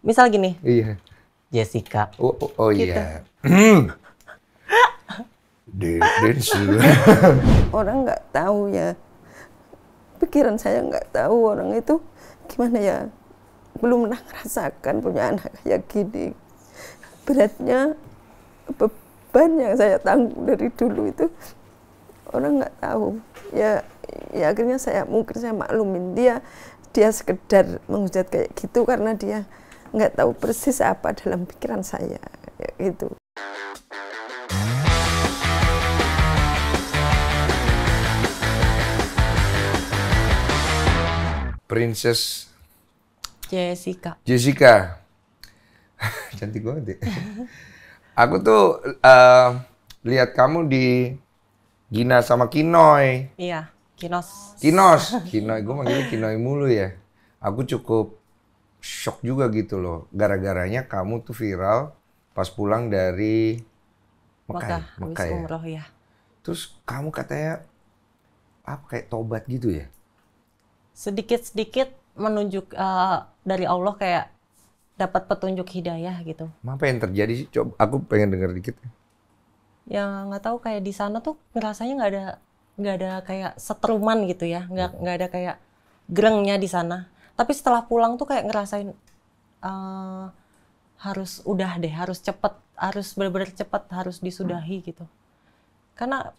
Misal gini, iya. Jessica. Oh gitu. Iya. Orang nggak tahu ya. Pikiran saya nggak tahu orang itu gimana ya. Belum pernah ngerasakan punya anak kayak gini. Beratnya, beban yang saya tanggung dari dulu itu orang nggak tahu. Ya akhirnya mungkin saya maklumin dia. Dia sekedar menghujat kayak gitu karena dia nggak tahu persis apa dalam pikiran saya gitu. Princess Jessica cantik banget ya. Aku tuh lihat kamu di Gina sama Kinoy. Iya. Kinoy, gue manggilnya Kinoy mulu ya. Aku cukup shock juga gitu loh, gara-garanya kamu tuh viral pas pulang dari Mekah ya. Umroh, ya. Terus kamu katanya apa kayak tobat gitu ya? Sedikit-sedikit menunjuk dari Allah kayak dapat petunjuk hidayah gitu. Apa yang terjadi sih? Coba aku pengen denger dikit. Ya nggak tahu, kayak di sana tuh rasanya nggak ada kayak setruman gitu ya, nggak ada kayak grengnya di sana. Tapi setelah pulang tuh kayak ngerasain harus udah deh, harus cepet, harus bener-bener cepet, harus disudahi gitu. Karena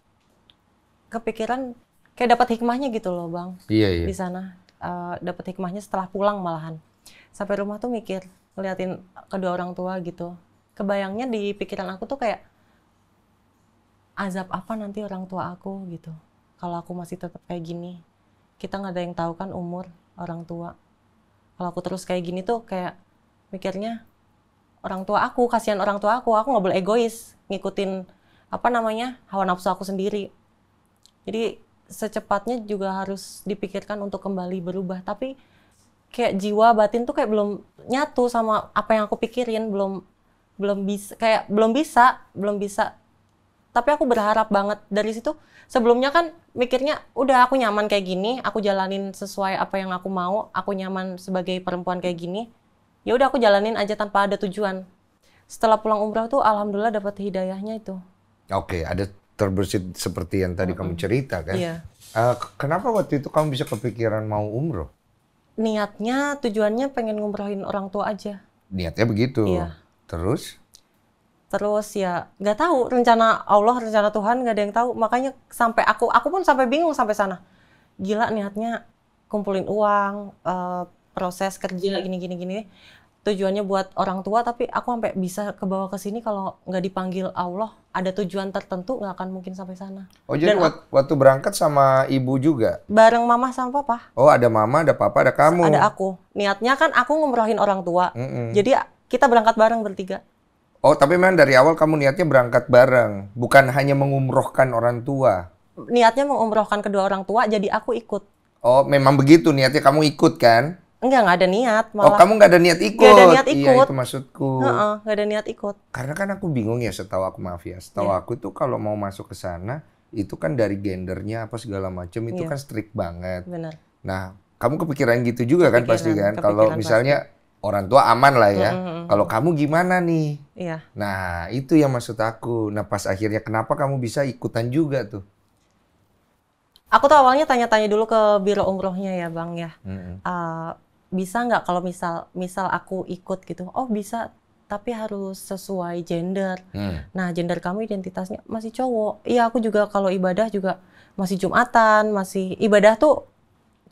kepikiran kayak dapat hikmahnya gitu loh Bang. Iya. Di sana dapat hikmahnya setelah pulang malahan. Sampai rumah tuh mikir, ngeliatin kedua orang tua gitu. Kebayangnya di pikiran aku tuh kayak azab apa nanti orang tua aku gitu. Kalau aku masih tetap kayak gini, kita nggak ada yang tahu kan umur orang tua. Kalau aku terus kayak gini tuh kayak mikirnya orang tua aku, kasihan orang tua aku nggak boleh egois, ngikutin apa namanya hawa nafsu aku sendiri. Jadi secepatnya juga harus dipikirkan untuk kembali berubah, tapi kayak jiwa batin tuh kayak belum nyatu sama apa yang aku pikirin, belum bisa. Tapi aku berharap banget dari situ. Sebelumnya kan mikirnya udah aku nyaman kayak gini, aku jalanin sesuai apa yang aku mau, aku nyaman sebagai perempuan kayak gini. Ya udah aku jalanin aja tanpa ada tujuan. Setelah pulang umrah tuh alhamdulillah dapat hidayahnya itu. Oke, ada terbersit seperti yang tadi kamu cerita kan? Iya. Kenapa waktu itu kamu bisa kepikiran mau umroh? Niatnya, tujuannya pengen ngumrohin orang tua aja. Niatnya begitu. Iya. Terus ya nggak tahu, rencana Allah, rencana Tuhan nggak ada yang tahu. Makanya sampai aku pun sampai bingung sampai sana. Gila, niatnya kumpulin uang, proses kerja gini. Tujuannya buat orang tua, tapi aku sampai bisa kebawa ke sini kalau nggak dipanggil Allah, ada tujuan tertentu nggak akan mungkin sampai sana. Oh jadi waktu berangkat sama ibu juga? Bareng mama sama papa. Oh ada mama, ada papa, ada kamu. Ada aku. Niatnya kan aku ngumrohin orang tua. Jadi kita berangkat bareng bertiga. Oh, tapi memang dari awal kamu niatnya berangkat bareng, bukan hanya mengumrohkan orang tua. Niatnya mengumrohkan kedua orang tua, jadi aku ikut. Oh, memang begitu niatnya kamu ikut kan? Enggak, nggak ada niat. Malah. Oh, kamu nggak ada niat ikut? Nggak ada niat ikut. Iya, itu maksudku. Nggak ada niat ikut. Karena kan aku bingung ya, setahu aku maaf ya, setahu aku tuh kalau mau masuk ke sana, itu kan dari gendernya apa segala macam itu kan strict banget. Benar. Nah, kamu kepikiran gitu juga kan pasti kan? Kalau misalnya orang tua aman lah ya. Kalau kamu gimana nih? Iya. Nah, itu yang maksud aku. Nah, pas akhirnya kenapa kamu bisa ikutan juga tuh? Aku tuh awalnya tanya-tanya dulu ke biro umrohnya ya, Bang ya. Bisa nggak kalau misal aku ikut gitu? Oh bisa, tapi harus sesuai gender. Nah, gender kamu identitasnya masih cowok. Iya, aku juga kalau ibadah juga masih Jumatan, masih ibadah tuh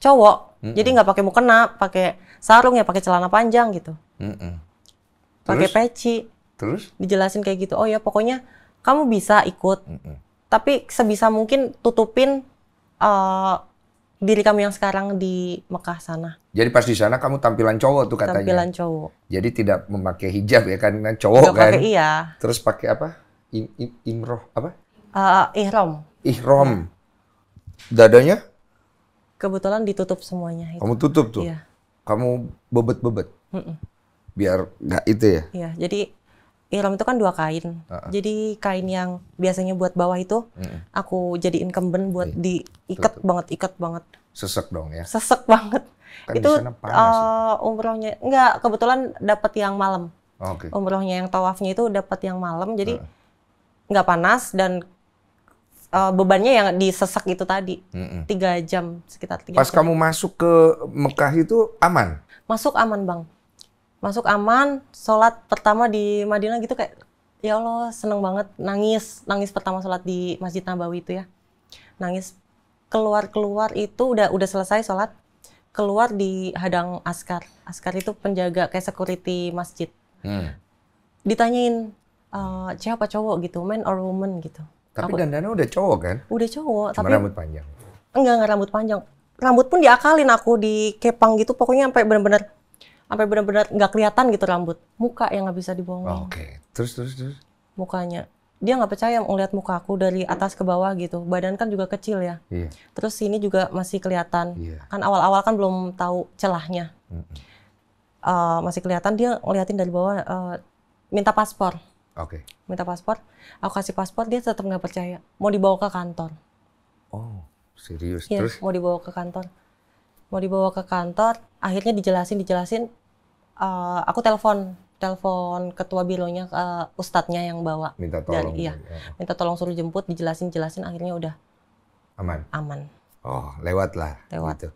cowok. Jadi nggak pakai mukena, pakai sarung ya, pakai celana panjang gitu. Pakai peci. Terus? Dijelasin kayak gitu. Oh ya, pokoknya kamu bisa ikut, tapi sebisa mungkin tutupin diri kamu yang sekarang di Mekah sana. Jadi pas di sana kamu tampilan cowok tuh katanya. Tampilan cowok. Jadi tidak memakai hijab ya kan, cowok kan. Pakai, iya. Terus pakai apa? Imroh apa? Ihram. Ihram. Dadanya? Kebetulan ditutup semuanya. Itu. Kamu tutup tuh? Iya. Kamu bebet-bebet? Biar nggak itu ya? Iya, jadi ihram itu kan dua kain. Jadi kain yang biasanya buat bawah itu, aku jadiin kemben buat diikat banget. Sesek dong ya? Sesek banget. Kan itu umrohnya, enggak, kebetulan dapat yang malam. Okay. Umrohnya yang tawafnya itu dapat yang malam, jadi nggak panas dan bebannya yang disesek itu tadi. 3 jam, sekitar 3 jam. Pas kamu masuk ke Mekah itu aman? Masuk aman, Bang. Masuk aman, sholat pertama di Madinah gitu kayak, ya Allah seneng banget, nangis pertama sholat di Masjid Nabawi itu ya. Nangis keluar itu udah selesai sholat, keluar di hadang askar. Askar itu penjaga kayak security masjid. Ditanyain, siapa cowok gitu, man or woman gitu. Tapi Dandana udah cowok kan? Udah cowok, cuma tapi rambut panjang. Enggak rambut panjang. Rambut pun diakalin aku di kepang gitu, pokoknya sampai benar-benar nggak kelihatan gitu rambut. Muka yang nggak bisa dibohongin. Oke. Terus mukanya. Dia nggak percaya ngeliat muka aku dari atas ke bawah gitu. Badan kan juga kecil ya. Iya. Terus sini juga masih kelihatan. Iya. Kan awal-awal kan belum tahu celahnya. Masih kelihatan, dia ngeliatin dari bawah, minta paspor. Oke. Minta paspor, aku kasih paspor, dia tetap nggak percaya. Mau dibawa ke kantor. Oh, serius? Ya, terus? Mau dibawa ke kantor. Akhirnya dijelasin. Aku telepon ketua bironya, ustadznya yang bawa. Minta tolong. Minta tolong suruh jemput, dijelasin, akhirnya udah. Aman? Aman. Oh, lewat lah. Lewat. Gitu.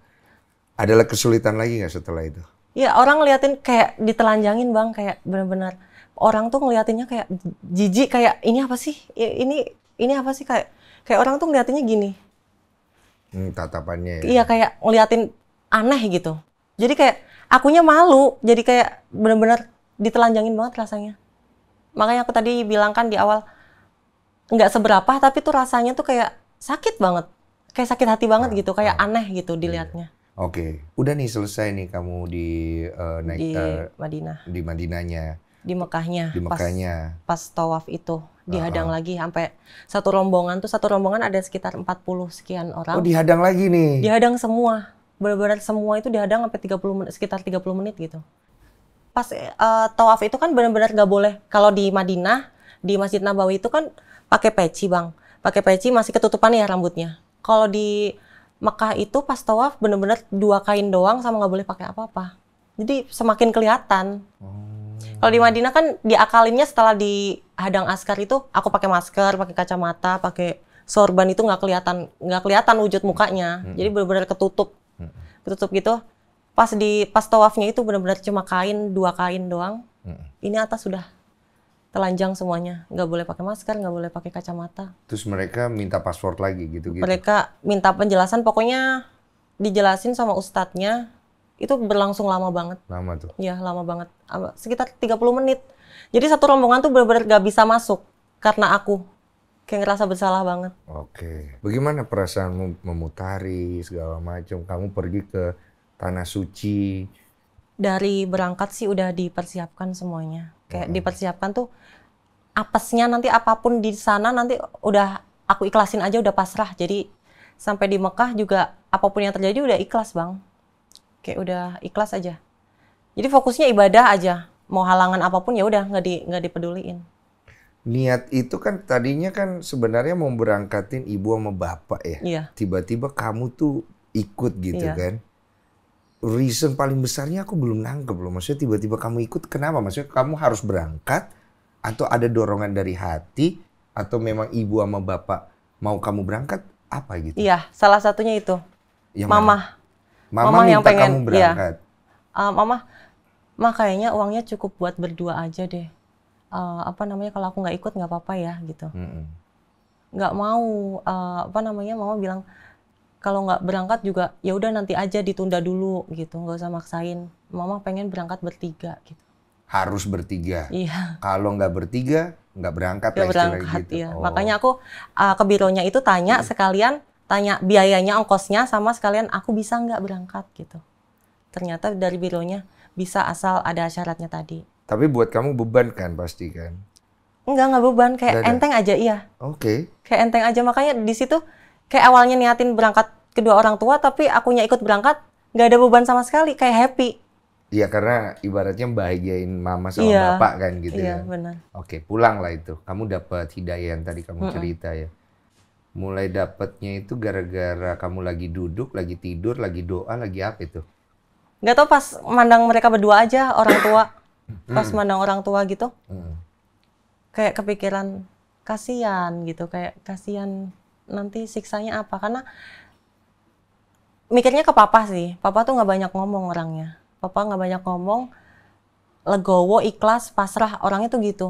Adalah kesulitan lagi nggak setelah itu? Iya, orang ngeliatin kayak ditelanjangin, Bang, kayak benar-benar. Orang tuh ngeliatinnya kayak jijik, kayak ini apa sih? Ini apa sih, kayak orang tuh ngeliatinnya gini. Tatapannya. Iya, kayak ngeliatin aneh gitu. Jadi kayak akunya malu, jadi kayak benar-benar ditelanjangin banget rasanya. Makanya aku tadi bilang kan di awal nggak seberapa, tapi tuh rasanya tuh kayak sakit banget. Kayak sakit hati banget gitu, kayak aneh gitu dilihatnya. Oke. Udah nih selesai nih kamu di naik di Madinah. Di Madinahnya. Di Mekahnya. Pas tawaf itu dihadang lagi sampai satu rombongan ada sekitar 40 sekian orang. Oh, dihadang lagi nih. Dihadang semua. Benar-benar semua itu dihadang sampai 30 menit gitu. Pas tawaf itu kan benar-benar nggak boleh. Kalau di Madinah, di Masjid Nabawi itu kan pakai peci, Bang. Pakai peci masih ketutupan ya rambutnya. Kalau di Mekah itu pas tawaf benar-benar 2 kain doang sama nggak boleh pakai apa-apa. Jadi semakin kelihatan. Kalau di Madinah kan diakalinnya setelah di hadang askar itu aku pakai masker, pakai kacamata, pakai sorban itu nggak kelihatan wujud mukanya. Jadi benar-benar ketutup, gitu. Pas tawafnya itu benar-benar cuma 2 kain doang. Ini atas sudah telanjang semuanya, nggak boleh pakai masker, nggak boleh pakai kacamata. Terus mereka minta paspor lagi gitu. Mereka minta penjelasan, pokoknya dijelasin sama ustadznya. Itu berlangsung lama banget. Lama tuh? Iya, lama banget. Sekitar 30 menit. Jadi satu rombongan tuh benar-benar gak bisa masuk. Karena aku. Kayak ngerasa bersalah banget. Oke. Bagaimana perasaan memutari segala macam? Kamu pergi ke Tanah Suci. Dari berangkat sih udah dipersiapkan semuanya. Kayak dipersiapkan tuh apesnya nanti apapun di sana nanti udah aku ikhlasin aja, udah pasrah. Jadi sampai di Mekah juga apapun yang terjadi udah ikhlas, Bang. Kayak udah ikhlas aja. Jadi fokusnya ibadah aja. Mau halangan apapun ya udah nggak dipeduliin. Niat itu kan tadinya kan sebenarnya mau berangkatin ibu sama bapak ya. Iya. Tiba-tiba kamu tuh ikut gitu kan. Reason paling besarnya aku belum nangkep loh. Maksudnya tiba-tiba kamu ikut kenapa? Maksudnya kamu harus berangkat atau ada dorongan dari hati atau memang ibu sama bapak mau kamu berangkat apa gitu? Iya, salah satunya itu. Ya, Mama. Mama minta yang pengen kamu berangkat. Iya. Mama kayaknya uangnya cukup buat berdua aja deh. Kalau aku nggak ikut nggak apa-apa ya gitu. Nggak mau Mama bilang kalau nggak berangkat juga ya udah nanti aja ditunda dulu gitu, nggak usah maksain. Mama pengen berangkat bertiga gitu. Harus bertiga. Iya. Kalau nggak bertiga nggak berangkat lah istilahnya gitu. Iya. Oh. Makanya aku ke bironya itu tanya sekalian. Tanya biayanya, ongkosnya, sama sekalian aku bisa nggak berangkat gitu. Ternyata dari bironya bisa asal ada syaratnya tadi. Tapi buat kamu beban kan pasti kan? Nggak beban, kayak enteng aja iya. Oke. Kayak enteng aja, makanya di situ kayak awalnya niatin berangkat kedua orang tua, tapi akunya ikut berangkat nggak ada beban sama sekali, kayak happy. Iya karena ibaratnya bahagiain mama sama bapak kan gitu ya. Iya benar. Oke, pulang lah itu. Kamu dapat hidayah yang tadi kamu cerita ya. mulai dapatnya itu gara-gara kamu lagi duduk, lagi tidur, lagi doa, lagi apa itu? Nggak tahu, pas mandang mereka berdua aja, orang tua. Pas mandang orang tua gitu. Kayak kepikiran, kasihan gitu. Kayak kasihan nanti siksanya apa. Karena mikirnya ke papa sih. Papa tuh nggak banyak ngomong orangnya. Papa nggak banyak ngomong. Legowo, ikhlas, pasrah. Orangnya tuh gitu.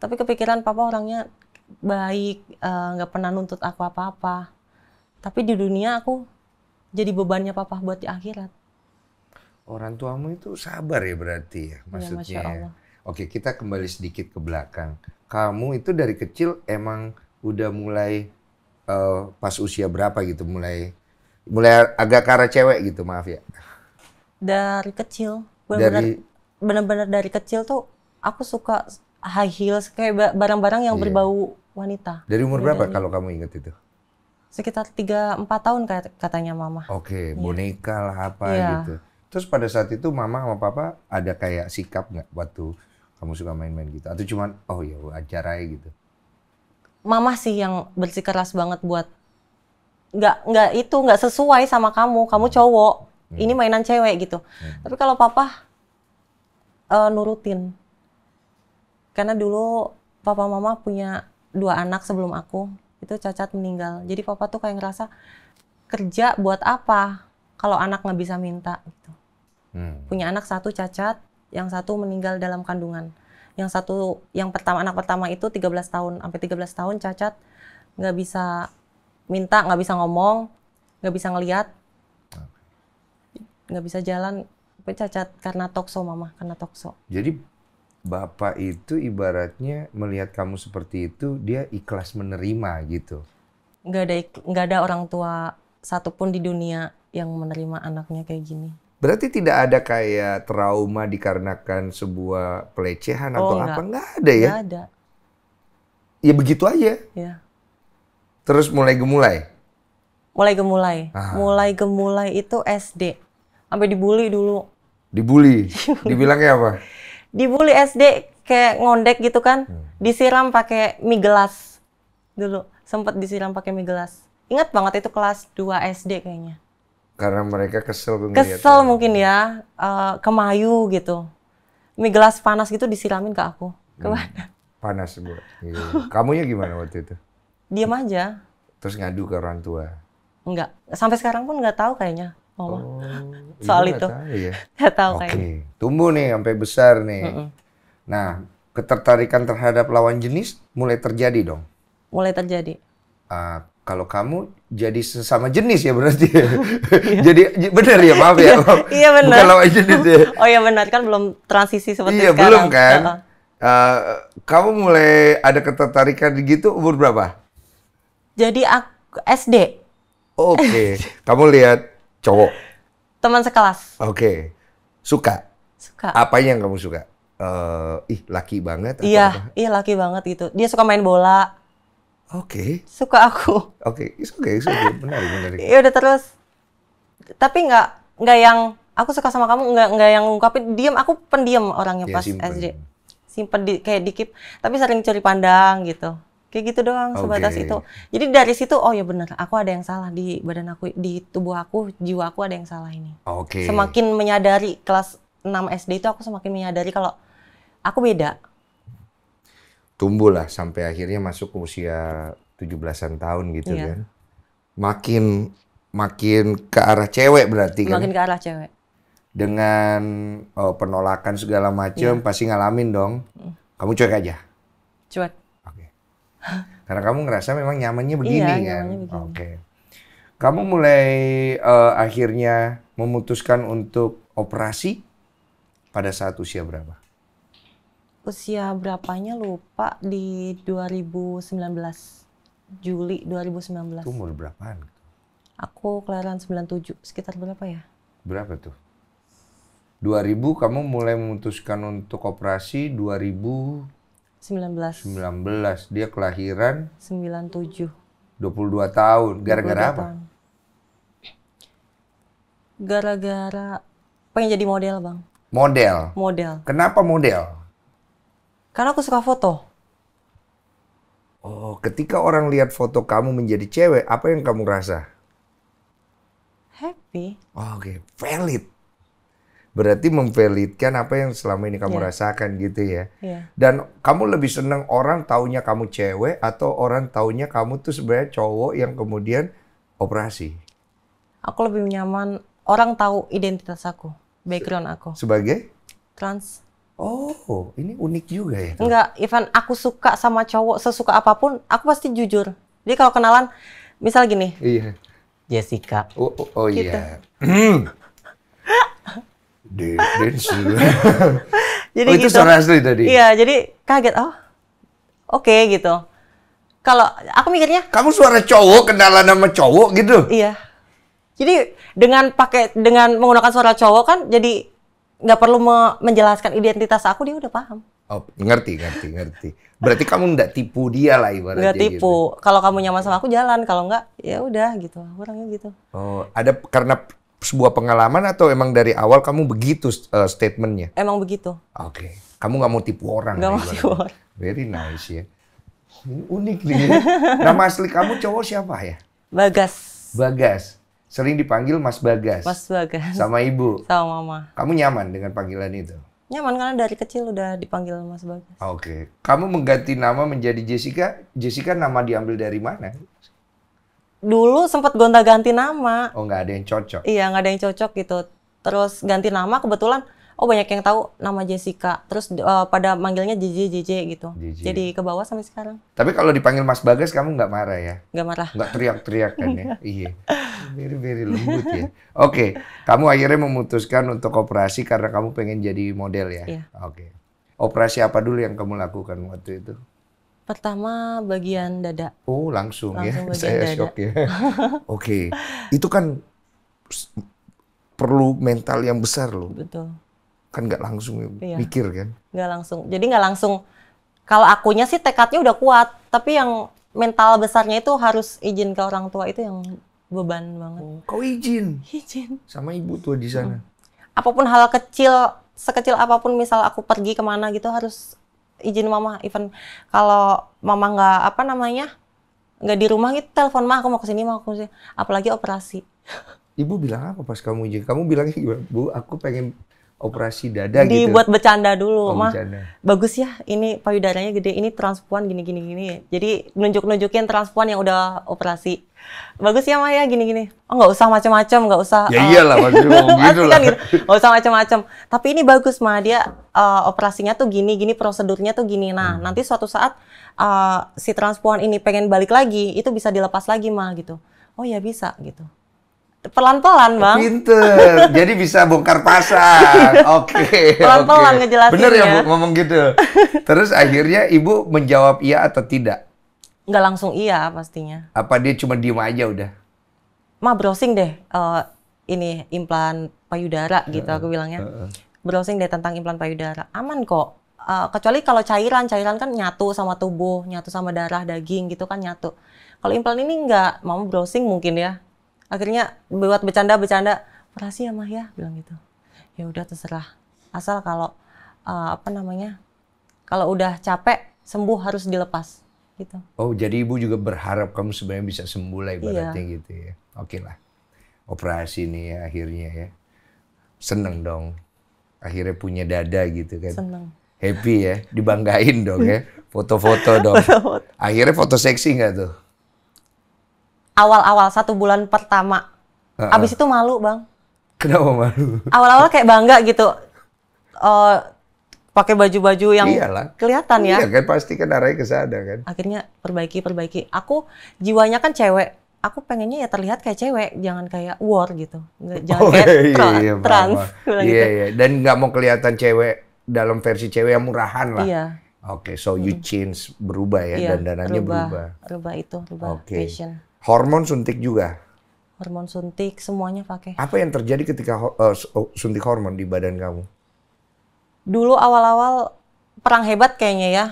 Tapi kepikiran papa orangnya baik. Nggak pernah nuntut aku apa-apa. Tapi di dunia aku jadi bebannya papa buat di akhirat. Orang tuamu itu sabar ya berarti ya, maksudnya ya. Oke, kita kembali sedikit ke belakang. Kamu itu dari kecil emang udah mulai pas usia berapa gitu mulai agak ke arah cewek gitu, maaf ya. Dari kecil, benar-benar dari kecil tuh aku suka high heels, kayak barang-barang yang berbau wanita. Dari umur berapa kalau kamu ingat itu? Sekitar 3-4 tahun katanya mama. Oke, boneka lah apa gitu. Terus pada saat itu mama sama papa ada kayak sikap nggak waktu kamu suka main-main gitu? Atau cuman, oh ya wajar aja gitu? Mama sih yang bersikeras banget buat, nggak sesuai sama kamu cowok, ini mainan cewek gitu. Tapi kalau papa nurutin. Karena dulu papa mama punya 2 anak sebelum aku, itu cacat meninggal. Jadi papa tuh kayak ngerasa, kerja buat apa kalau anak nggak bisa minta gitu. Punya anak 1 cacat, yang 1 meninggal dalam kandungan. Yang 1, yang pertama, anak pertama itu 13 tahun, sampai 13 tahun cacat, nggak bisa minta, nggak bisa ngomong, nggak bisa ngelihat, nggak bisa jalan, cacat karena tokso mama, karena tokso. Jadi bapak itu ibaratnya melihat kamu seperti itu, dia ikhlas menerima gitu. Nggak ada orang tua satupun di dunia yang menerima anaknya kayak gini. Berarti tidak ada kayak trauma dikarenakan sebuah pelecehan atau enggak. Apa? Nggak ada ya? Nggak ada. Ya begitu aja? Ya. Terus mulai gemulai? Mulai gemulai. Aha. Mulai gemulai itu SD. Sampai dibully dulu. Dibully? Dibilangnya apa? Dibully SD, kayak ngondek gitu kan. Disiram pakai mie gelas. Dulu, sempat disiram pakai mie gelas. Ingat banget itu kelas 2 SD kayaknya. Karena mereka kesel mungkin ya, kemayu gitu. Mie gelas panas gitu disiramin ke aku. Kemana? Panas Bu. Iya. Kamunya gimana waktu itu? Diam aja. Terus ngadu ke orang tua? Enggak. Sampai sekarang pun nggak tahu kayaknya mama. Oh, soal itu. Nggak tahu kayaknya. Tumbuh nih sampai besar nih. Nah, ketertarikan terhadap lawan jenis mulai terjadi dong? Mulai terjadi. Kalau kamu jadi sesama jenis ya berarti. Jadi benar ya, maaf ya. Iya benar. Bukan lawan jenis ya. Oh iya benar, kan belum transisi seperti sekarang. Iya belum kan. Kamu mulai ada ketertarikan gitu umur berapa? Jadi aku SD. Oke. Kamu lihat cowok? Teman sekelas. Oke. Suka? Suka. Apanya yang kamu suka? Ih laki banget. Iya, iya laki banget gitu. Dia suka main bola. Oke. Suka aku. Oke, it's okay. Benar. Ya udah terus. Tapi nggak yang aku suka sama kamu, nggak yang ngungkapin, diem. Aku pendiam orangnya ya, pas simpen. SD. Simpen kayak dikit, tapi sering curi pandang gitu. Kayak gitu doang sebatas itu. Jadi dari situ, oh ya benar, aku ada yang salah di badan aku, di tubuh aku, jiwa aku ada yang salah ini. Oke. Semakin menyadari kelas 6 SD itu aku semakin menyadari kalau aku beda. Tumbuhlah sampai akhirnya masuk ke usia 17-an tahun gitu kan. Makin ke arah cewek berarti kan? Makin ke arah cewek. Dengan penolakan segala macam pasti ngalamin dong. Kamu cuek aja? Cuek. Oke. Karena kamu ngerasa memang nyamannya begini kan? Oke. Kamu mulai akhirnya memutuskan untuk operasi pada saat usia berapa? Usia berapanya lupa, di 2019, Juli 2019. Umur berapaan? Aku kelahiran 97, sekitar berapa ya? Berapa tuh? 2000 kamu mulai memutuskan untuk operasi 2019. 19, dia kelahiran? 97. 22 tahun, gara-gara apa? Gara-gara pengen jadi model bang. Model? Model. Kenapa model? Karena aku suka foto. Oh, ketika orang lihat foto kamu menjadi cewek, apa yang kamu rasa? Happy. Oh, oke, valid. Berarti memvalidkan apa yang selama ini kamu rasakan gitu ya. Dan kamu lebih senang orang taunya kamu cewek atau orang taunya kamu tuh sebenarnya cowok yang kemudian operasi? Aku lebih nyaman orang tahu identitas aku, background aku. Sebagai? Trans. Oh, ini unik juga ya. Enggak, even aku suka sama cowok sesuka apapun, aku pasti jujur. Jadi kalau kenalan, misal gini. Iya. Jessica. Oh iya. Jadi itu suara asli tadi. Iya, jadi kaget. Oh, oke gitu. Kalau aku mikirnya. Kamu suara cowok, kenalan sama cowok gitu? Iya. Jadi dengan menggunakan suara cowok kan jadi nggak perlu menjelaskan identitas aku, dia udah paham. Oh, ngerti. Berarti kamu nggak tipu dia lah ibaratnya. Nggak tipu. Gitu. Kalau kamu nyaman sama aku jalan, kalau nggak ya udah gitu. Orangnya gitu. Oh, ada karena sebuah pengalaman atau emang dari awal kamu begitu statementnya? Emang begitu. Oke. Kamu nggak mau tipu orang. Nggak mau tipu orang. Very nice ya. Unik nih. Nama asli kamu cowok siapa ya? Bagas. Bagas. Sering dipanggil Mas Bagas. Mas Bagas. Sama ibu. Sama mama. Kamu nyaman dengan panggilan itu? Nyaman karena dari kecil udah dipanggil Mas Bagas. Oke. Kamu mengganti nama menjadi Jessica. Jessica nama diambil dari mana? Dulu sempat gonta-ganti nama. Oh, nggak ada yang cocok. Iya, nggak ada yang cocok gitu. Terus ganti nama kebetulan. Oh, banyak yang tahu nama Jessica. Terus pada manggilnya Jeje gitu. Jeje. Jadi ke bawah sampai sekarang. Tapi kalau dipanggil Mas Bagas kamu nggak marah ya? Nggak marah. Nggak teriak-teriak kan ya? Iya. Very lembut ya. Oke. Kamu akhirnya memutuskan untuk operasi karena kamu pengen jadi model ya? Iya. Oke. Operasi apa dulu yang kamu lakukan waktu itu? Pertama bagian dada. Oh, langsung ya? Saya shock ya. Oke. Itu kan perlu mental yang besar loh. Betul. Kan nggak langsung mikir kan? Nggak langsung. Jadi nggak langsung. Kalau akunya sih tekadnya udah kuat. Tapi yang mental besarnya itu harus izin ke orang tua, itu yang beban banget. Oh, kau izin? Izin. Sama ibu tua di sana? Apapun hal kecil, sekecil apapun, misal aku pergi kemana gitu harus izin mama. Even kalau mama nggak nggak di rumah gitu, telepon mah aku mau kesini, Apalagi operasi. Ibu bilang apa pas kamu izin? Kamu bilangnya gimana? Bu, aku pengen operasi dada gitu. Dibuat bercanda dulu, mah. Bagus ya, ini payudaranya gede, ini transpuan gini. Jadi nunjuk-nunjukin transpuan yang udah operasi. Bagus ya, mah ya gini. Oh, nggak usah macam-macam, nggak usah. Ya iyalah, gitu lah. Nggak usah macam-macam. Tapi ini bagus, mah, dia operasinya tuh gini, prosedurnya tuh gini. Nah, nanti suatu saat si transpuan ini pengen balik lagi, itu bisa dilepas lagi, mah gitu. Oh ya bisa gitu. Pelan-pelan, Bang. Pinter. Jadi bisa bongkar pasar. Oke. Pelan-pelan ngejelasinnya. Bener ya, Bu, ngomong gitu. Terus akhirnya Ibu menjawab iya atau tidak? Nggak langsung iya pastinya. Apa dia cuma diem aja udah? Ma, browsing deh. Ini implan payudara gitu aku bilangnya. Browsing deh tentang implan payudara. Aman kok. Kecuali kalau cairan kan nyatu sama tubuh, nyatu sama darah, daging gitu kan nyatu. Kalau implan ini nggak. Mau browsing mungkin ya. Akhirnya buat bercanda, operasi ya, Mah ya, bilang gitu. Ya udah terserah. Asal kalau kalau udah capek sembuh harus dilepas gitu. Oh, jadi Ibu juga berharap kamu sebenarnya bisa sembuh lah ibaratnya gitu ya. Oke lah. Operasi nih ya akhirnya ya. Seneng dong. Akhirnya punya dada gitu kan. Seneng. Happy ya, dibanggain dong ya. Foto-foto dong. Akhirnya foto seksi nggak tuh? Awal-awal 1 bulan pertama, abis itu malu, Bang. Kenapa malu? Awal-awal kayak bangga gitu, pakai baju-baju yang kelihatan ya. Iya kan, pasti kan arahnya ke sana kan. Akhirnya perbaiki. Aku jiwanya kan cewek, aku pengennya ya terlihat kayak cewek, jangan kayak war gitu, jangan kayak trans. Iya. Dan nggak mau kelihatan cewek dalam versi cewek yang murahan lah. Iya. Oke, so you change, berubah ya, dandanannya berubah. Okay. Fashion. Hormon suntik juga? Hormon suntik, semuanya pakai. Apa yang terjadi ketika suntik hormon di badan kamu? Dulu awal-awal perang hebat kayaknya ya.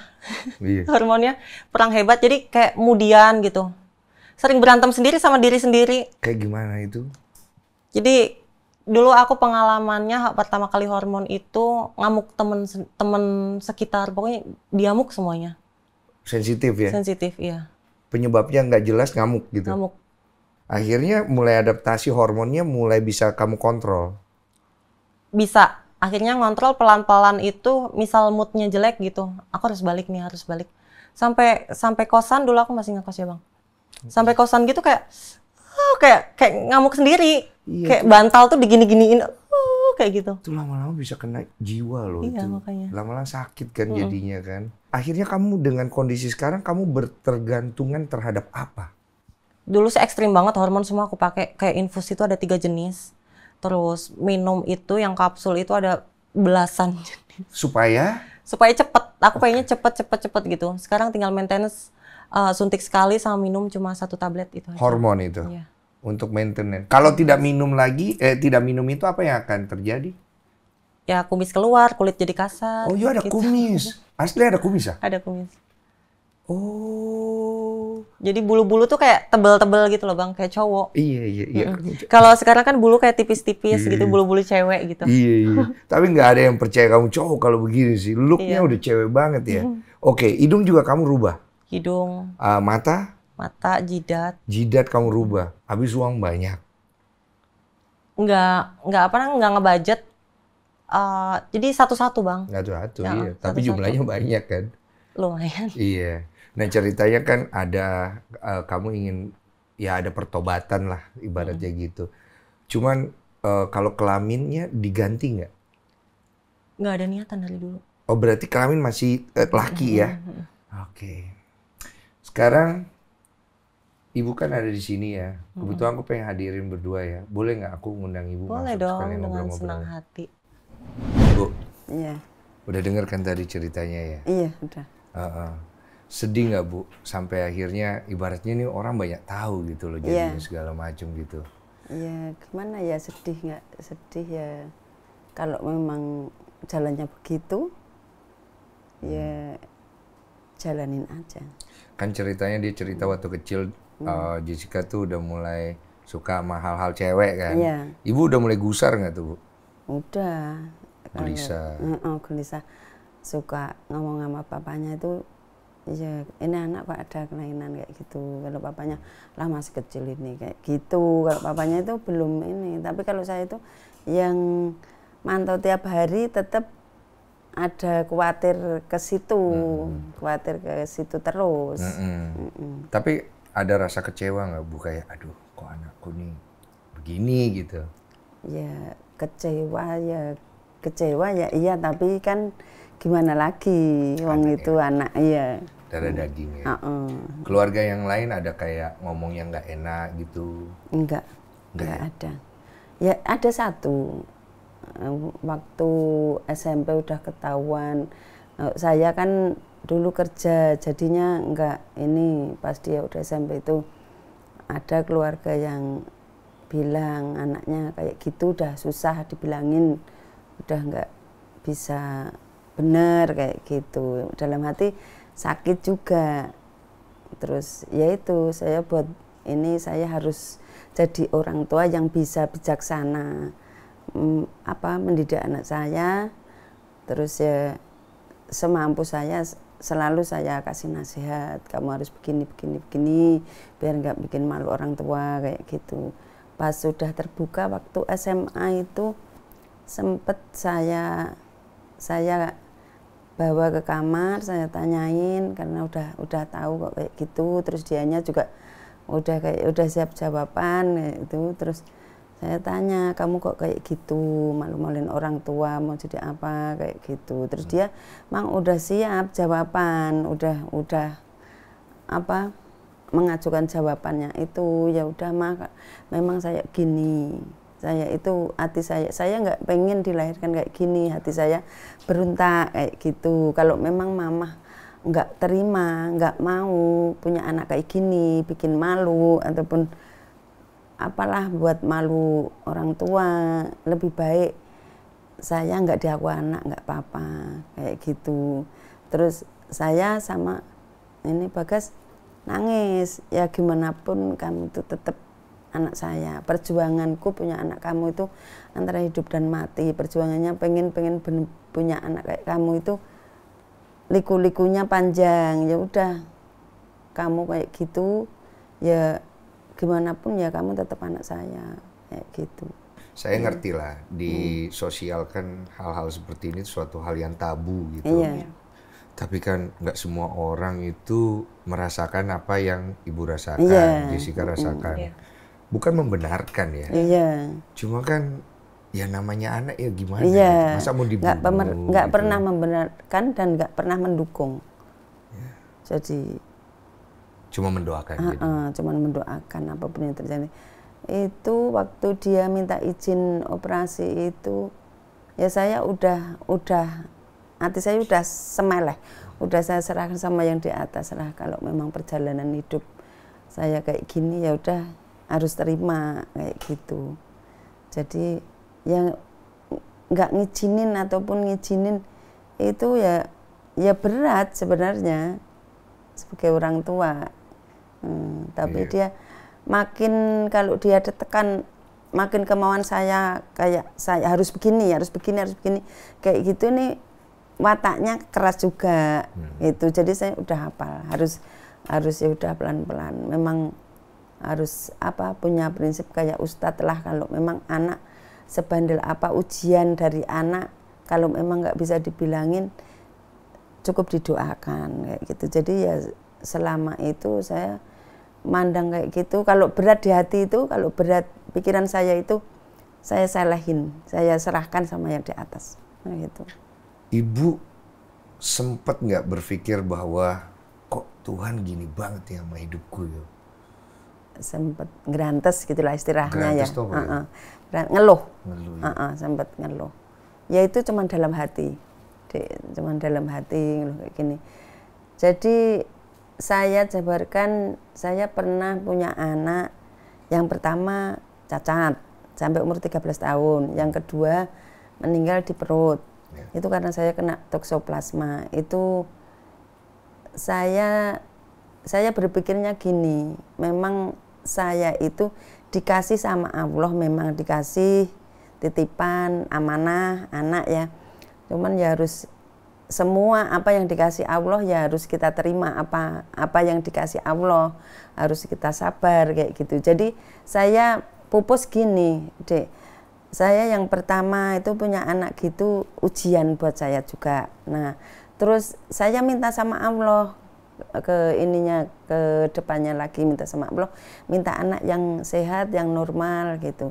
Hormonnya perang hebat, jadi kayak mudian gitu. Sering berantem sendiri sama diri sendiri. Kayak gimana itu? Jadi dulu aku pengalamannya pertama kali hormon itu ngamuk temen sekitar. Pokoknya diamuk semuanya. Sensitif ya? Sensitif, iya. Penyebabnya nggak jelas, ngamuk gitu? Ngamuk. Akhirnya mulai adaptasi hormonnya mulai bisa kamu kontrol? Bisa. Akhirnya ngontrol pelan-pelan itu, misal moodnya jelek gitu. Aku harus balik nih, harus balik. Sampai kosan, dulu aku masih ngekos ya Bang. Sampai kosan gitu kayak, kayak ngamuk sendiri. Iya, kayak tuh. Bantal tuh digini-giniin, kayak gitu. Itu lama-lama bisa kena jiwa loh. Iya, makanya. Lama-lama sakit kan jadinya kan. Akhirnya kamu dengan kondisi sekarang, kamu bertergantungan terhadap apa? Dulu saya ekstrim banget, hormon semua aku pakai. Kayak infus itu ada 3 jenis. Terus minum itu yang kapsul itu ada belasan jenis. Supaya? Supaya cepet. Aku pengennya cepet gitu. Sekarang tinggal maintenance, suntik sekali sama minum cuma 1 tablet itu aja. Hormon itu? Iya. Untuk maintenance. Kalau tidak minum lagi, tidak minum itu apa yang akan terjadi? Ya kumis keluar, kulit jadi kasar. Oh iya ada gitu. Kumis. Asli ada kumis ya? Ada kumis. Oh. Jadi bulu-bulu tuh kayak tebel-tebel gitu loh Bang, kayak cowok. Iya, iya, iya. Kalau sekarang kan bulu kayak tipis-tipis gitu, bulu-bulu cewek gitu. Iya, iya. Tapi nggak ada yang percaya kamu cowok kalau begini sih. Looknya udah cewek banget ya. Oke, hidung juga kamu rubah? Hidung. Mata? Mata, jidat. Jidat kamu rubah, habis uang banyak. Nggak ngebajet. Jadi satu-satu Bang. Satu-satu, ya, iya. Tapi jumlahnya banyak kan? Lumayan. Iya. Nah ceritanya kan ada, kamu ingin, ya ada pertobatan lah ibaratnya gitu. Cuman kalau kelaminnya diganti nggak? Nggak ada niatan dari dulu. Oh berarti kelamin masih laki ya? Oke. Sekarang Ibu kan ada di sini ya, kebetulan aku pengen hadirin berdua ya. Boleh nggak aku ngundang Ibu? Boleh dong, dengan senang hati. Bu, iya. Udah denger kan tadi ceritanya ya? Iya, udah. Sedih nggak Bu, sampai akhirnya ibaratnya nih orang banyak tahu gitu loh, jadinya segala macam gitu. Iya, gimana ya sedih nggak? Sedih ya kalau memang jalannya begitu, ya jalanin aja. Kan ceritanya dia cerita waktu kecil. Jessica tuh udah mulai suka sama hal-hal cewek kan. Iya. Ibu udah mulai gusar nggak tuh Bu? Udah. Gelisah. Gelisah. Suka ngomong sama papanya itu, ya ini anak kok ada kelainan kayak gitu. Kalau papanya lah masih kecil ini kayak gitu. Kalau papanya itu belum ini. Tapi kalau saya itu yang mantau tiap hari tetap ada khawatir ke situ terus. Tapi ada rasa kecewa nggak Bu kayak aduh kok anakku nih begini gitu? Ya kecewa ya iya, tapi kan gimana lagi wong itu anak ya. Darah daging ya. Keluarga yang lain ada kayak ngomong yang nggak enak gitu? Nggak ya? Ada. Ya ada satu. Waktu SMP udah ketahuan, saya kan dulu kerja jadinya enggak ini, pas dia udah SMP itu ada keluarga yang bilang anaknya kayak gitu udah susah dibilangin, udah enggak bisa bener kayak gitu, dalam hati sakit juga. Terus ya itu saya buat ini, saya harus jadi orang tua yang bisa bijaksana mendidik anak saya. Terus ya semampu saya selalu saya kasih nasihat, kamu harus begini biar nggak bikin malu orang tua kayak gitu. Pas sudah terbuka waktu SMA itu sempet saya bawa ke kamar, saya tanyain karena udah tahu kok kayak gitu. Terus dianya juga udah siap jawaban kayak gitu. Terus saya tanya, kamu kok kayak gitu, malu-maluin orang tua, mau jadi apa, kayak gitu. Terus dia memang udah siap jawaban, udah apa, mengajukan jawabannya itu. Ya udah mah, memang saya gini, saya itu hati saya nggak pengen dilahirkan kayak gini, hati saya berontak kayak gitu. Kalau memang mama nggak terima, nggak mau punya anak kayak gini, bikin malu, ataupun apalah buat malu orang tua, lebih baik saya nggak diaku anak, nggak apa-apa kayak gitu. Terus saya sama ini Bagas nangis, ya gimana pun kamu itu tetap anak saya, perjuanganku punya anak kamu itu antara hidup dan mati, perjuangannya pengen punya anak kayak kamu itu liku-likunya panjang, ya udah kamu kayak gitu ya, gimana pun ya kamu tetap anak saya, kayak gitu. Saya ngerti lah, di sosial kan hal-hal seperti ini suatu hal yang tabu gitu. Iya. Tapi kan nggak semua orang itu merasakan apa yang ibu rasakan, Jessica rasakan. Bukan membenarkan ya, cuma kan ya namanya anak ya gimana, masa mau dibunuh? Nggak gitu. Pernah membenarkan dan nggak pernah mendukung. Ya. Jadi cuma mendoakan. Cuma mendoakan apapun yang terjadi. Itu waktu dia minta izin operasi itu, ya saya udah hati saya udah semeleh, udah saya serahkan sama yang di atas lah. Kalau memang perjalanan hidup saya kayak gini ya udah harus terima kayak gitu. Jadi yang nggak ngizinin ataupun ngizinin itu ya berat sebenarnya sebagai orang tua. Tapi dia makin kalau dia ditekan, makin kemauan saya kayak saya harus begini, harus begini kayak gitu nih. Wataknya keras juga, itu jadi saya udah hafal, harus ya udah pelan-pelan. Memang harus apa, punya prinsip kayak ustadz lah, kalau memang anak sebandel apa ujian dari anak, kalau memang nggak bisa dibilangin cukup didoakan kayak gitu. Jadi ya selama itu saya mandang kayak gitu. Kalau berat di hati itu, kalau berat pikiran saya itu saya selehin, saya serahkan sama yang di atas. Nah, gitu. Ibu sempat nggak berpikir bahwa kok Tuhan gini banget ya sama hidupku ya? Sempat gerantes gitulah istilahnya ya. Ngeluh. Sempat ngeluh. Ya itu cuma dalam hati, cuma dalam hati ngeluh kayak gini. Jadi saya jabarkan, saya pernah punya anak yang pertama cacat sampai umur 13 tahun, yang kedua meninggal di perut. Itu karena saya kena toksoplasma. Itu saya berpikirnya gini, memang saya itu dikasih sama Allah, memang dikasih titipan, amanah, anak ya. Cuman ya harus semua apa yang dikasih Allah ya harus kita terima, apa yang dikasih Allah harus kita sabar kayak gitu. Jadi saya pupus gini, Dek. Saya yang pertama itu punya anak gitu ujian buat saya juga. Nah, terus saya minta sama Allah ke depannya lagi, minta sama Allah, minta anak yang sehat, yang normal gitu.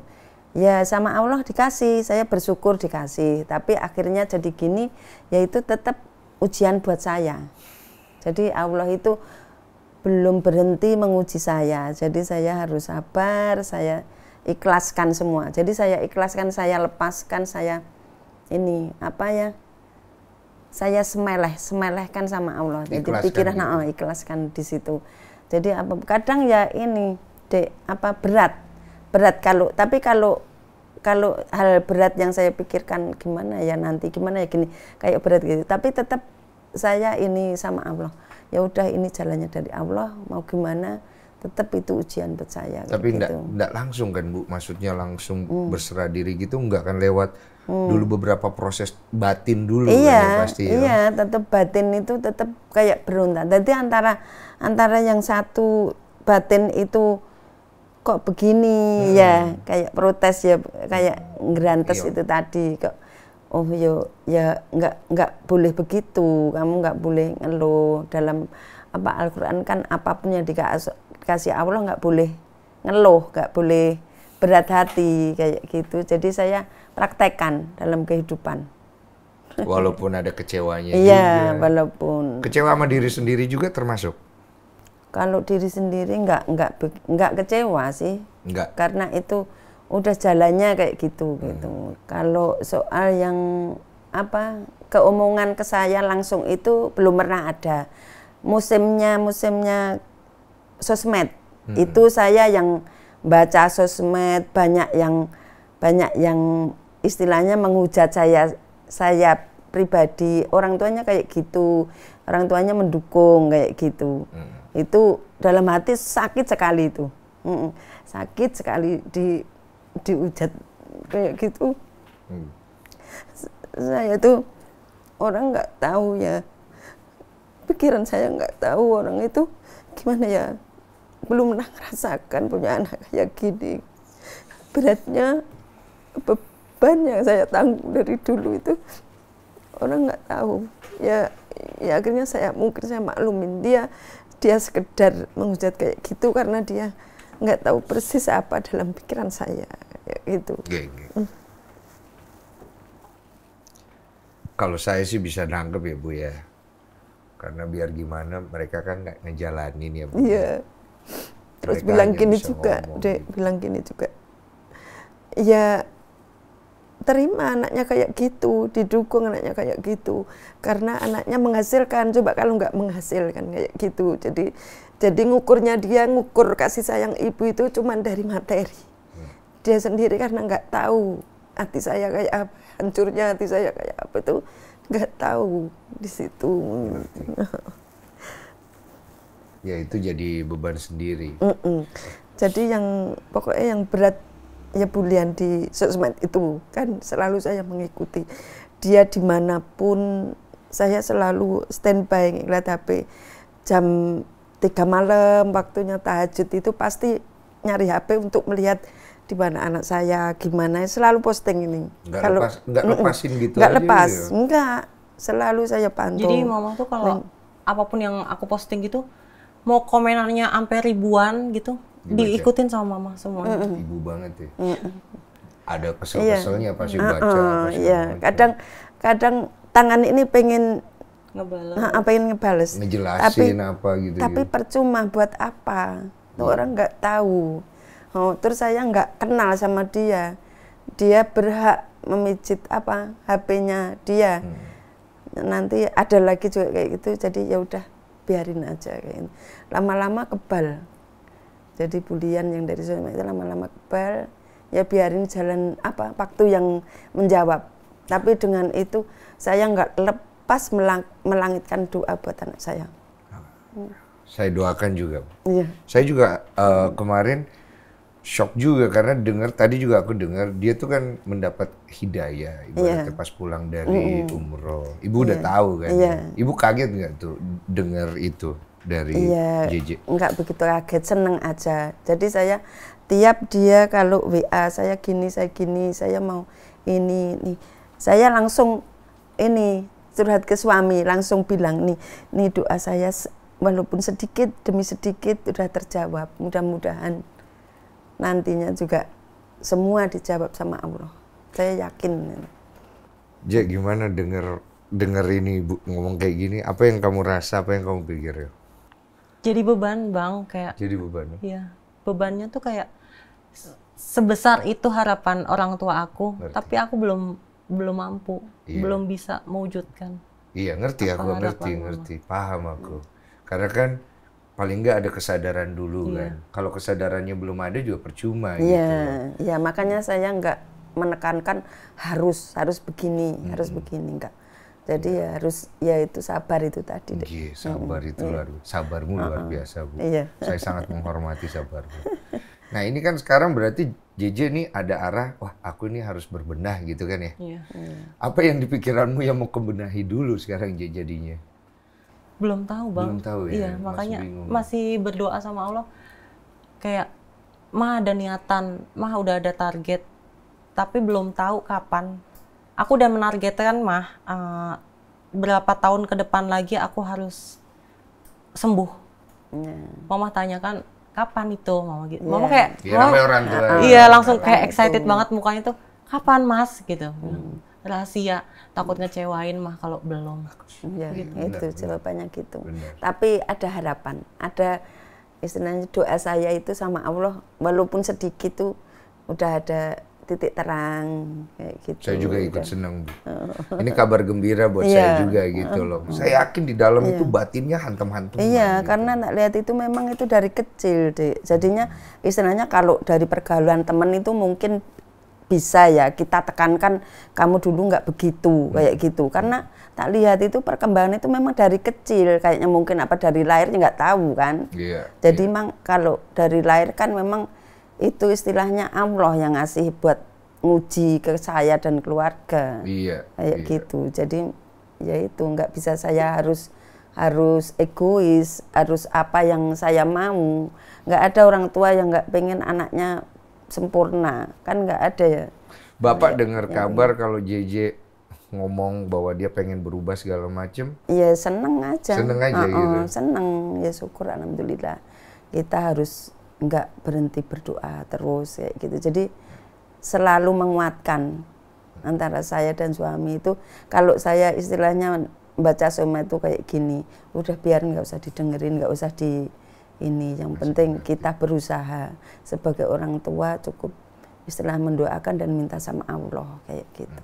Ya sama Allah dikasih, saya bersyukur dikasih. Tapi akhirnya jadi gini, yaitu tetap ujian buat saya. Jadi Allah itu belum berhenti menguji saya. Jadi saya harus sabar, saya ikhlaskan semua. Jadi saya ikhlaskan, saya lepaskan, saya ini apa ya? Saya semelehkan sama Allah. Jadi pikiran ikhlaskan di situ. Jadi apa kadang ya ini, Dek, apa berat kalau tapi kalau hal berat yang saya pikirkan gimana ya nanti, gimana ya gini, kayak berat gitu. Tapi tetap saya ini sama Allah. Ya udah ini jalannya dari Allah, mau gimana? Tetap itu ujian buat saya. Tapi enggak langsung kan Bu, maksudnya langsung berserah diri gitu, enggak kan, lewat dulu beberapa proses batin dulu. Iya, kan, pasti. Iya, ya. Tetap batin itu tetap kayak berontak. Jadi antara yang satu batin itu kok begini ya, kayak protes ya, kayak ngerantes itu tadi kok. Oh yo, ya enggak boleh begitu. Kamu enggak boleh ngeluh. Dalam apa Al-Qur'an kan apapun yang dikasih Allah nggak boleh ngeluh, nggak boleh berat hati kayak gitu. Jadi saya praktekkan dalam kehidupan. Walaupun ada kecewanya. Iya, walaupun. Kecewa sama diri sendiri juga termasuk. Kalau diri sendiri nggak kecewa sih. Nggak. Karena itu udah jalannya kayak gitu gitu. Kalau soal yang apa keomongan ke saya langsung itu belum pernah ada. Musimnya sosmed itu saya yang baca sosmed, banyak yang istilahnya menghujat saya pribadi. Orang tuanya kayak gitu, orang tuanya mendukung kayak gitu. Itu dalam hati sakit sekali itu, sakit sekali diujat kayak gitu. Saya tuh orang nggak tahu ya pikiran saya nggak tahu orang itu gimana ya, belum pernah ngerasakan punya anak kayak gini. Beratnya, beban yang saya tanggung dari dulu itu orang nggak tahu. Ya akhirnya mungkin saya maklumin dia sekedar menghujat kayak gitu karena dia nggak tahu persis apa dalam pikiran saya gitu. Kalau saya sih bisa nangkep ya Bu ya, karena biar gimana mereka kan nggak ngejalanin ya Bu. Iya. Terus bilang gini juga, Dek, bilang gini juga. Ya terima anaknya kayak gitu, didukung anaknya kayak gitu, karena anaknya menghasilkan. Coba kalau nggak menghasilkan kayak gitu, jadi ngukurnya dia ngukur kasih sayang ibu itu cuman dari materi. Dia sendiri karena nggak tahu hati saya kayak apa, hancurnya hati saya kayak apa itu nggak tahu di situ. Ya itu jadi beban sendiri. Jadi yang pokoknya yang berat ya bulian di sosmed itu kan selalu saya mengikuti dia dimanapun. Saya selalu standby ngeliat HP. Jam 3 malam waktunya tahajud itu pasti nyari HP untuk melihat di mana anak saya, gimana, selalu posting ini. Nggak lepasin gitu. Nggak lepas, ya? Nggak, selalu saya pantau. Jadi Mama tuh kalau apapun yang aku posting gitu, mau komenannya sampai ribuan gitu. Diikutin sama Mama semuanya. Ibu banget ya. Ada kesel-keselnya pasti baca. Iya, kadang tangan ini pengen ngebales. Pengen ngebales. Ngejelasin tapi, apa gitu. Tapi gitu. Percuma buat apa? Tuh orang nggak tahu. Terus saya nggak kenal sama dia. Dia berhak memijit apa HP-nya dia. Nanti ada lagi juga kayak gitu. Jadi ya udah biarin aja kayak gitu. Lama-lama kebal. Jadi bulian yang dari suami itu lama-lama kebal, ya biarin jalan apa waktu yang menjawab. Tapi dengan itu saya nggak lepas melangitkan doa buat anak saya. Saya doakan juga. Iya. Saya juga kemarin shock juga karena dengar tadi juga aku dengar dia tuh kan mendapat hidayah ibaratnya pas pulang dari umroh. Ibu udah tahu kan? Iya. Ibu kaget nggak tuh dengar itu? Dari Jeje? Nggak begitu kaget, seneng aja. Jadi saya tiap dia kalau WA saya gini, saya mau ini, nih. Saya langsung ini curhat ke suami, langsung bilang nih doa saya walaupun sedikit demi sedikit sudah terjawab. Mudah-mudahan nantinya juga semua dijawab sama Allah. Saya yakin. Je, gimana dengar ini Ibu ngomong kayak gini? Apa yang kamu rasa? Apa yang kamu pikir ya? Jadi beban Bang, kayak. Jadi beban. Iya, bebannya tuh kayak sebesar itu harapan orang tua aku, ngerti. Tapi aku belum mampu, belum bisa mewujudkan. Iya, ngerti aku, ngerti, paham aku. Karena kan paling nggak ada kesadaran dulu kan. Kalau kesadarannya belum ada juga percuma. Iya, makanya saya nggak menekankan harus begini, harus begini nggak. Jadi ya harus, ya itu sabar itu tadi. Iya, sabar itu sabarmu luar biasa Bu. Saya sangat menghormati sabarmu. Nah ini kan sekarang berarti Jeje ini ada arah, wah aku ini harus berbenah gitu kan ya. Apa yang di pikiranmu yang mau kebenahi dulu sekarang Jeje jadinya? Belum tahu Bang. Belum tahu ya? Iya, makanya masih berdoa sama Allah. Kayak mah ada niatan, mah udah ada target, tapi belum tahu kapan. Aku udah menargetkan berapa tahun ke depan lagi aku harus sembuh. Mama tanyakan kapan itu, Mama gitu. Mama kayak, orang tua. Iya langsung kayak excited banget mukanya tuh. Kapan Mas gitu. Rahasia, takut ngecewain Mah kalau belum. Iya gitu. Itu jawabannya gitu. Benar. Tapi ada harapan, ada istilahnya doa saya itu sama Allah walaupun sedikit tuh udah ada titik terang kayak gitu. Saya juga ikut senang Bu. Ini kabar gembira buat saya juga gitu loh. Saya yakin di dalam itu batinnya hantam-hantam. Iya, karena nak lihat itu memang itu dari kecil, Dek. Jadinya istilahnya kalau dari pergaulan temen itu mungkin bisa ya kita tekankan kamu dulu nggak begitu kayak gitu. Karena tak lihat itu perkembangan itu memang dari kecil kayaknya mungkin apa dari lahirnya nggak tahu kan. Jadi memang kalau dari lahir kan memang itu istilahnya Allah yang ngasih buat nguji ke saya dan keluarga. Kayak gitu. Jadi ya itu nggak bisa saya harus harus egois, harus apa yang saya mau. Nggak ada orang tua yang nggak pengen anaknya sempurna, kan nggak ada ya. Bapak dengar kabar kalau Jeje ngomong bahwa dia pengen berubah segala macem? Iya, seneng aja. Seneng aja gitu? Seneng, ya syukur alhamdulillah. Kita harus nggak berhenti berdoa terus kayak gitu. Jadi selalu menguatkan antara saya dan suami itu. Kalau saya istilahnya baca soma itu kayak gini, udah biar nggak usah didengerin, nggak usah di ini. Yang penting kita berusaha sebagai orang tua, cukup istilah mendoakan dan minta sama Allah kayak gitu.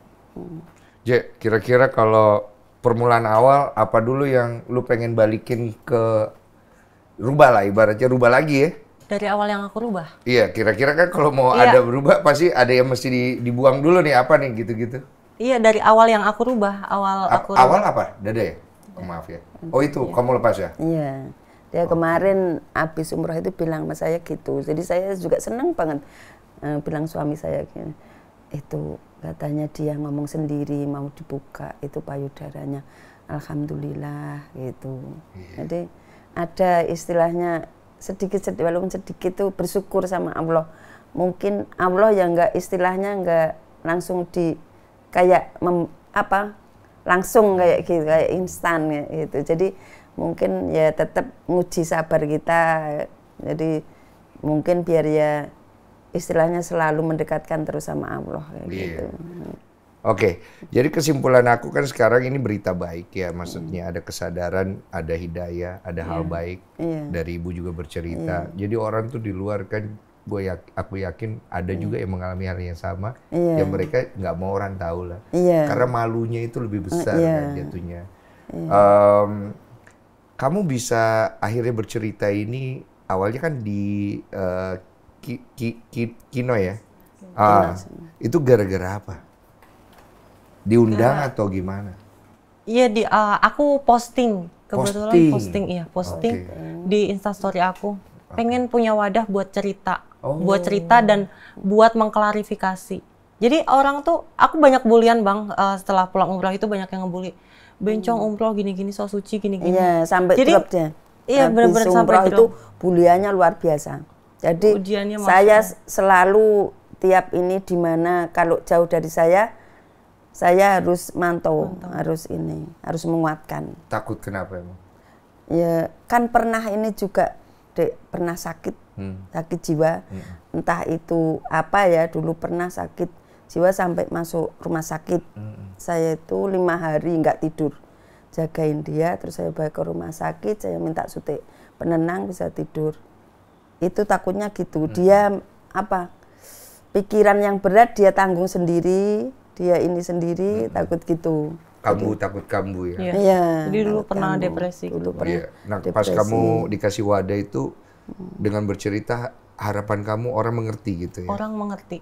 Je, kira-kira kalau permulaan awal apa dulu yang lu pengen balikin ke rubah lah, ibaratnya rubah lagi ya? Dari awal yang aku rubah? Iya, kira-kira kan kalau mau ada berubah pasti ada yang mesti dibuang dulu nih, apa nih gitu-gitu? Iya, dari awal yang aku rubah, awal apa? Dada ya? Oh, maaf ya. Oh itu, kamu lepas ya? Iya. Dia kemarin habis umroh itu bilang sama saya gitu. Jadi saya juga seneng banget. Bilang suami saya gini, itu katanya dia ngomong sendiri mau dibuka itu payudaranya, alhamdulillah gitu. Jadi ada istilahnya sedikit walaupun sedikit tuh bersyukur sama Allah. Mungkin Allah yang nggak istilahnya nggak langsung di kayak langsung kayak gitu, kayak instan gitu. Jadi mungkin ya tetap nguji sabar kita. Jadi mungkin biar ya istilahnya selalu mendekatkan terus sama Allah kayak gitu. Oke, jadi kesimpulan aku kan sekarang ini berita baik ya, maksudnya ada kesadaran, ada hidayah, ada hal baik dari ibu juga bercerita. Jadi orang tuh di luar kan, aku yakin ada juga yang mengalami hal yang sama, yang mereka nggak mau orang tahu lah, karena malunya itu lebih besar kan jatuhnya. Kamu bisa akhirnya bercerita ini awalnya kan di Kinoy ya? Itu gara-gara apa? Diundang atau gimana? Iya, aku posting. Kebetulan posting di Instastory aku. Pengen punya wadah buat cerita. Buat cerita dan buat mengklarifikasi. Jadi orang tuh, aku banyak bulian bang, setelah pulang umroh itu banyak yang ngebully. Bencong umroh gini-gini, so suci gini-gini. Iya, sampai drop deh. Iya, bener-bener sampai drop. Itu buliannya luar biasa. Jadi saya selalu tiap ini dimana kalau jauh dari saya harus mantau, harus ini, harus menguatkan. Takut kenapa emang? Ya kan pernah ini juga, Dek, pernah sakit jiwa, entah itu apa ya, dulu pernah sakit jiwa sampai masuk rumah sakit. Saya itu 5 hari nggak tidur, jagain dia, terus saya bawa ke rumah sakit, saya minta suntik penenang bisa tidur. Itu takutnya gitu, dia apa pikiran yang berat dia tanggung sendiri, dia ini sendiri, takut gitu. Kambuh, takut kambuh ya? Iya, jadi dulu pernah depresi. Dulu pernah depresi. Pas kamu dikasih wadah itu, dengan bercerita harapan kamu orang mengerti gitu ya? Orang mengerti,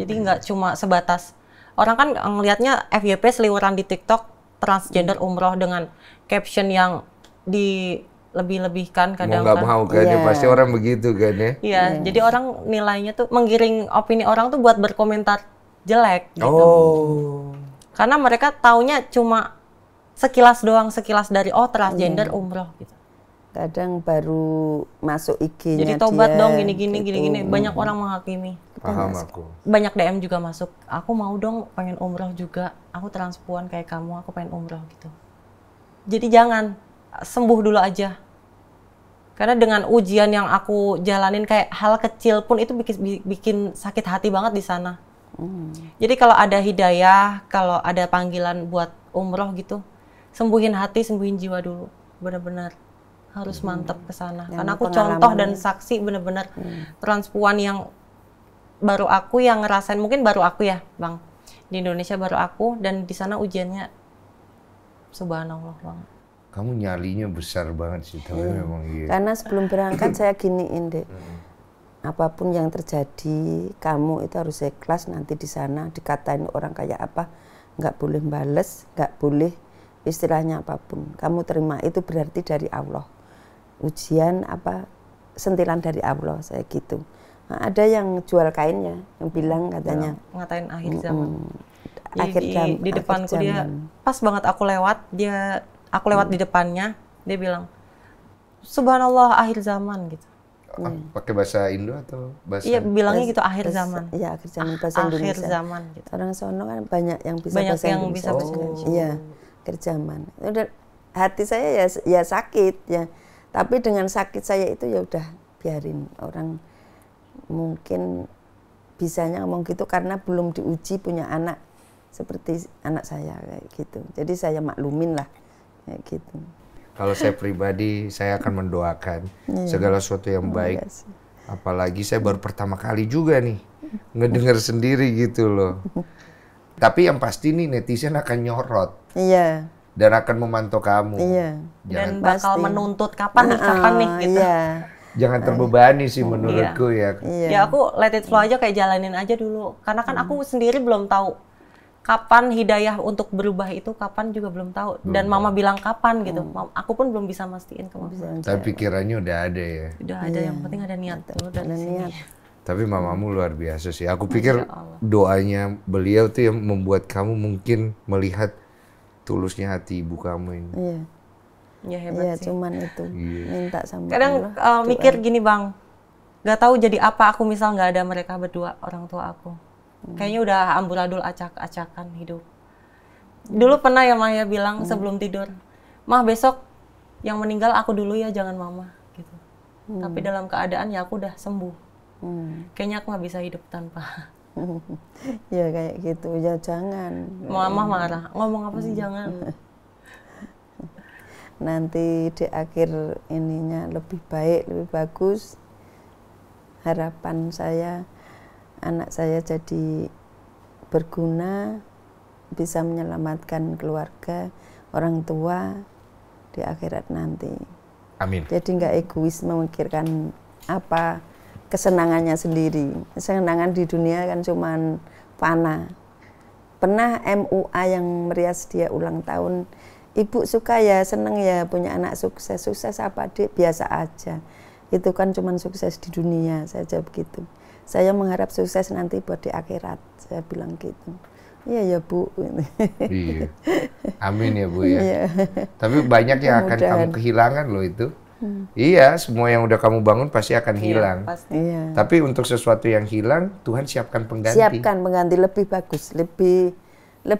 jadi nggak cuma sebatas, orang kan ngelihatnya FYP seliweran di TikTok, transgender umroh dengan caption yang di lebih-lebihkan kadang nggak mau kan ya, pasti orang begitu kan ya. Iya, jadi orang nilainya tuh menggiring opini orang tuh buat berkomentar jelek gitu. Karena mereka taunya cuma sekilas doang, sekilas dari oh transgender umroh gitu. Kadang baru masuk IG-nya. Jadi tobat dong gini-gini gini-gini, banyak orang menghakimi. Paham aku. Banyak DM juga masuk. Aku mau dong pengen umroh juga. Aku transpuan kayak kamu, aku pengen umroh gitu. Jadi jangan, sembuh dulu aja. Karena dengan ujian yang aku jalanin kayak hal kecil pun itu bikin sakit hati banget di sana. Jadi kalau ada hidayah, kalau ada panggilan buat umroh gitu, sembuhin hati, sembuhin jiwa dulu. Benar-benar harus mantep ke sana. Karena aku contoh dan saksi benar-benar transpuan yang baru aku yang ngerasain, mungkin baru aku ya, Bang. Di Indonesia baru aku dan di sana ujiannya subhanallah banget. Kamu nyalinya besar banget sih, tapi memang iya. Karena sebelum berangkat saya giniin, Dek. Apapun yang terjadi, kamu itu harus ikhlas, nanti di sana dikatain orang kayak apa, nggak boleh bales, nggak boleh istilahnya apapun. Kamu terima itu berarti dari Allah. Ujian apa, sentilan dari Allah, saya gitu. Nah, ada yang jual kainnya, yang bilang katanya. Ngatain akhir zaman. Akhir zaman. Di depanku dia, pas banget aku lewat, dia Aku lewat di depannya, dia bilang, Subhanallah akhir zaman gitu. Pakai bahasa Indo atau bahasa? Iya, bilangnya gitu, akhir zaman. Iya, akhir zaman, bahasa Indonesia. Akhir zaman gitu. Orang sono kan banyak yang bisa bahasa Indonesia. Banyak yang bisa bahasa Indonesia. Iya, akhir zaman. Udah, hati saya ya sakit ya. Tapi dengan sakit saya itu ya udah biarin orang mungkin bisanya ngomong gitu karena belum diuji punya anak seperti anak saya kayak gitu. Jadi saya maklumin lah kayak gitu. Kalau saya pribadi, saya akan mendoakan segala sesuatu yang baik. Apalagi saya baru pertama kali juga nih ngedengar sendiri gitu loh. Tapi yang pasti nih netizen akan nyorot. Iya. Dan akan memantau kamu. Iya. Dan bakal menuntut kapan nih, kapan nih gitu. Iya. Jangan terbebani sih menurutku ya. Iya. Ya aku let it flow aja, kayak jalanin aja dulu. Karena kan aku sendiri belum tahu kapan hidayah untuk berubah itu, kapan juga belum tahu. Dan mama bilang kapan gitu. Aku pun belum bisa mastiin ke mama. Tapi pikirannya udah ada ya. Udah ada, yang penting ada niat. Udah ada niat. Tapi mamamu luar biasa sih. Aku pikir doanya beliau tuh yang membuat kamu mungkin melihat tulusnya hati ibu kamu ini. Iya. Ya hebat sih. Cuman itu. Minta sama kadang Allah, mikir gini Bang, gak tahu jadi apa aku misal gak ada mereka berdua, orang tua aku. Kayaknya udah amburadul acak-acakan hidup. Dulu pernah ya Maya bilang sebelum tidur, Mah besok yang meninggal aku dulu ya, jangan Mama gitu. Tapi dalam keadaan ya aku udah sembuh. Kayaknya aku gak bisa hidup tanpa. Ya kayak gitu, ya jangan. Mama marah, ngomong apa sih jangan. Nanti di akhir ininya lebih baik, lebih bagus. Harapan saya, anak saya jadi berguna, bisa menyelamatkan keluarga, orang tua di akhirat nanti. Amin. Jadi nggak egois memikirkan apa kesenangannya sendiri. Kesenangan di dunia kan cuman fana. Pernah MUA yang merias dia ulang tahun, Ibu suka ya, seneng ya punya anak sukses. Sukses apa Dek? Biasa aja. Itu kan cuman sukses di dunia saja begitu. Saya mengharap sukses nanti buat di akhirat. Saya bilang gitu. Iya ya Bu. Iya. Amin ya Bu ya. Iya. Tapi banyak yang akan kamu kehilangan loh itu. Iya, semua yang udah kamu bangun pasti akan hilang. Pasti. Iya. Tapi untuk sesuatu yang hilang, Tuhan siapkan pengganti. Siapkan pengganti lebih bagus, lebih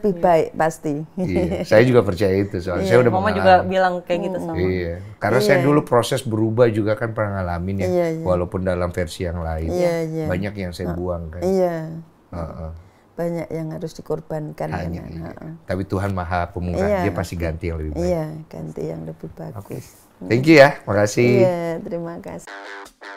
baik pasti. Iya. Saya juga percaya itu soalnya. Saya udah Mama juga bilang kayak gitu sama. Iya. Karena saya dulu proses berubah juga kan pernah ngalamin ya, walaupun dalam versi yang lain. Iya. Banyak yang saya buang kan. Iya. Banyak yang harus dikorbankan. Tapi Tuhan Maha Pemurah, Dia pasti ganti yang lebih baik. Iya, ganti yang lebih bagus. Thank you ya, makasih. Iya, terima kasih.